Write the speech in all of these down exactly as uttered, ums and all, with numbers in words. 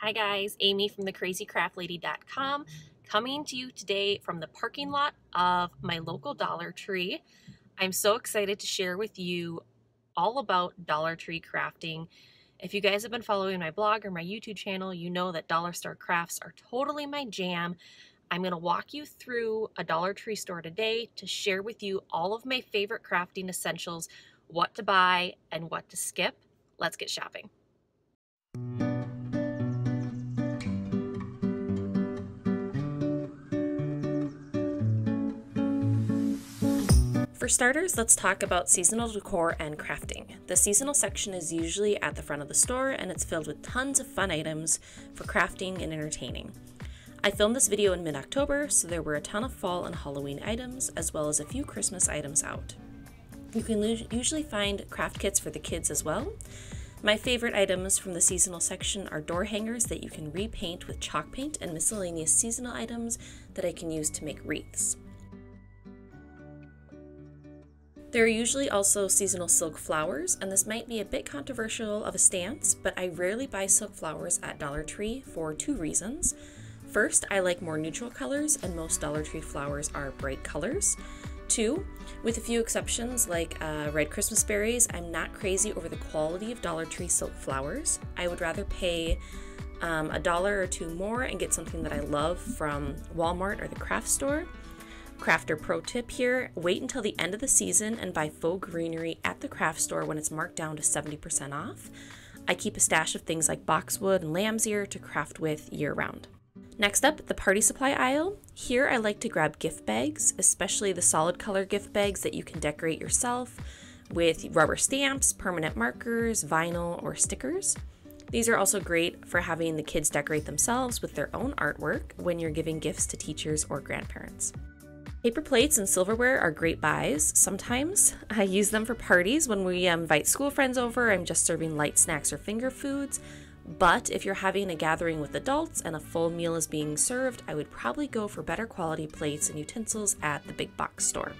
Hi guys, Amy from the crazy craft lady dot com coming to you today from the parking lot of my local Dollar Tree. I'm so excited to share with you all about Dollar Tree crafting. If you guys have been following my blog or my YouTube channel, you know that dollar store crafts are totally my jam. I'm going to walk you through a Dollar Tree store today to share with you all of my favorite crafting essentials, what to buy and what to skip. Let's get shopping. For starters, let's talk about seasonal decor and crafting. The seasonal section is usually at the front of the store and it's filled with tons of fun items for crafting and entertaining. I filmed this video in mid-October, so there were a ton of fall and Halloween items as well as a few Christmas items out. You can usually find craft kits for the kids as well. My favorite items from the seasonal section are door hangers that you can repaint with chalk paint and miscellaneous seasonal items that I can use to make wreaths. There are usually also seasonal silk flowers, and this might be a bit controversial of a stance, but I rarely buy silk flowers at Dollar Tree for two reasons. First, I like more neutral colors, and most Dollar Tree flowers are bright colors. Two, with a few exceptions like uh, red Christmas berries, I'm not crazy over the quality of Dollar Tree silk flowers. I would rather pay um, a dollar or two more and get something that I love from Walmart or the craft store. Crafter pro tip here, wait until the end of the season and buy faux greenery at the craft store when it's marked down to seventy percent off. I keep a stash of things like boxwood and lamb's ear to craft with year round. Next up, the party supply aisle. Here I like to grab gift bags, especially the solid color gift bags that you can decorate yourself with rubber stamps, permanent markers, vinyl, or stickers. These are also great for having the kids decorate themselves with their own artwork when you're giving gifts to teachers or grandparents. Paper plates and silverware are great buys. Sometimes I use them for parties when we invite school friends over. I'm just serving light snacks or finger foods. But if you're having a gathering with adults and a full meal is being served, I would probably go for better quality plates and utensils at the big box store.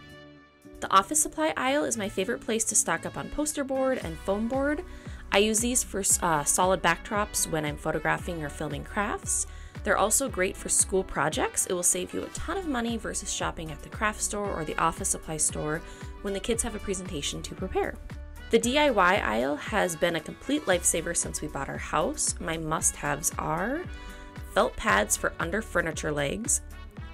The office supply aisle is my favorite place to stock up on poster board and foam board. I use these for uh, solid backdrops when I'm photographing or filming crafts. They're also great for school projects. It will save you a ton of money versus shopping at the craft store or the office supply store when the kids have a presentation to prepare. The D I Y aisle has been a complete lifesaver since we bought our house. My must-haves are felt pads for under furniture legs,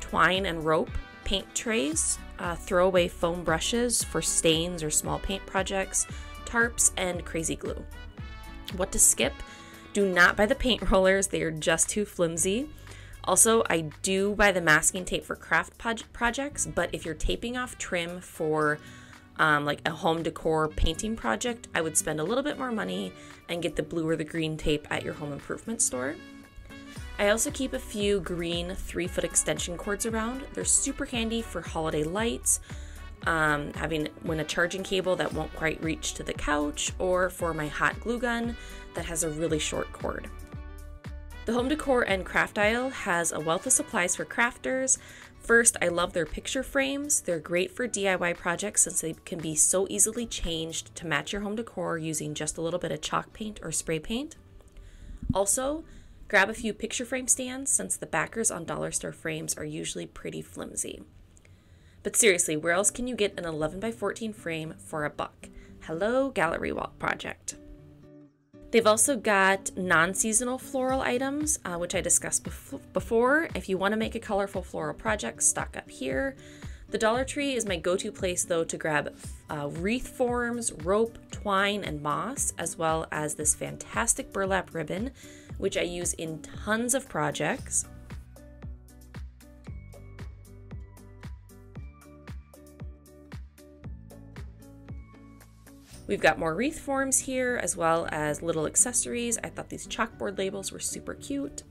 twine and rope, paint trays, uh, throwaway foam brushes for stains or small paint projects, tarps, and crazy glue. What to skip? Do not buy the paint rollers, they are just too flimsy. Also, I do buy the masking tape for craft projects, but if you're taping off trim for um, like a home decor painting project, I would spend a little bit more money and get the blue or the green tape at your home improvement store. I also keep a few green three foot extension cords around. They're super handy for holiday lights, um, having when a charging cable that won't quite reach to the couch, or for my hot glue gun that has a really short cord. The home decor and craft aisle has a wealth of supplies for crafters. First, I love their picture frames. They're great for D I Y projects since they can be so easily changed to match your home decor using just a little bit of chalk paint or spray paint. Also, grab a few picture frame stands since the backers on dollar store frames are usually pretty flimsy. But seriously, where else can you get an eleven by fourteen frame for a buck? Hello, gallery wall project. They've also got non-seasonal floral items, uh, which I discussed bef before. If you want to make a colorful floral project, stock up here. The Dollar Tree is my go-to place, though, to grab uh, wreath forms, rope, twine, and moss, as well as this fantastic burlap ribbon, which I use in tons of projects. We've got more wreath forms here, as well as little accessories. I thought these chalkboard labels were super cute.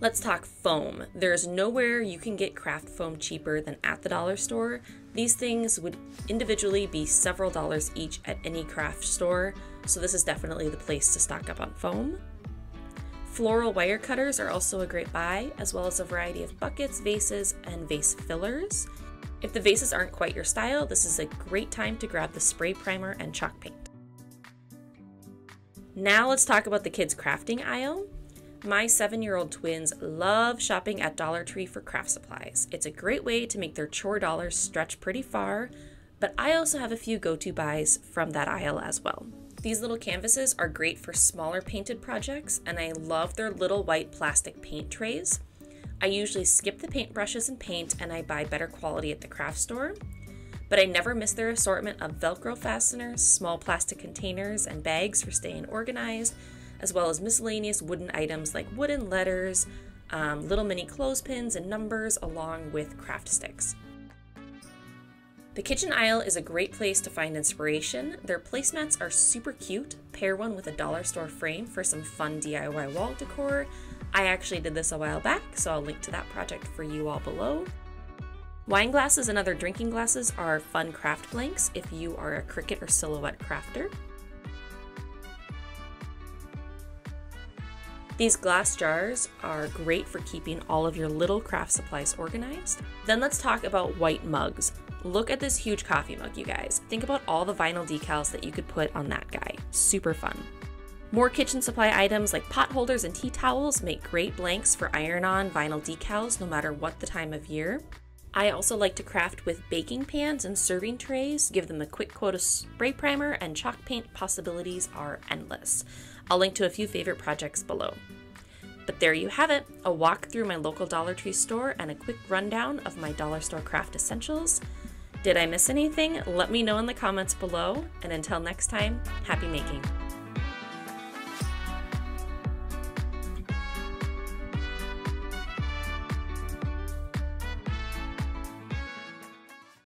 Let's talk foam. There's nowhere you can get craft foam cheaper than at the dollar store. These things would individually be several dollars each at any craft store, so this is definitely the place to stock up on foam. Floral wire cutters are also a great buy, as well as a variety of buckets, vases, and vase fillers. If the vases aren't quite your style, this is a great time to grab the spray primer and chalk paint. Now let's talk about the kids' crafting aisle. My seven-year-old twins love shopping at Dollar Tree for craft supplies. It's a great way to make their chore dollars stretch pretty far, but I also have a few go-to buys from that aisle as well. These little canvases are great for smaller painted projects, and I love their little white plastic paint trays. I usually skip the paint brushes and paint, and I buy better quality at the craft store, but I never miss their assortment of Velcro fasteners, small plastic containers, and bags for staying organized, as well as miscellaneous wooden items like wooden letters, um, little mini clothespins and numbers, along with craft sticks. The kitchen aisle is a great place to find inspiration. Their placemats are super cute. Pair one with a dollar store frame for some fun D I Y wall decor. I actually did this a while back, so I'll link to that project for you all below. Wine glasses and other drinking glasses are fun craft blanks if you are a Cricut or Silhouette crafter. These glass jars are great for keeping all of your little craft supplies organized. Then let's talk about white mugs. Look at this huge coffee mug, you guys. Think about all the vinyl decals that you could put on that guy. Super fun. More kitchen supply items like pot holders and tea towels make great blanks for iron-on vinyl decals no matter what the time of year. I also like to craft with baking pans and serving trays. Give them a quick coat of spray primer, and chalk paint possibilities are endless. I'll link to a few favorite projects below. But there you have it, a walk through my local Dollar Tree store and a quick rundown of my dollar store craft essentials. Did I miss anything? Let me know in the comments below, and until next time, happy making.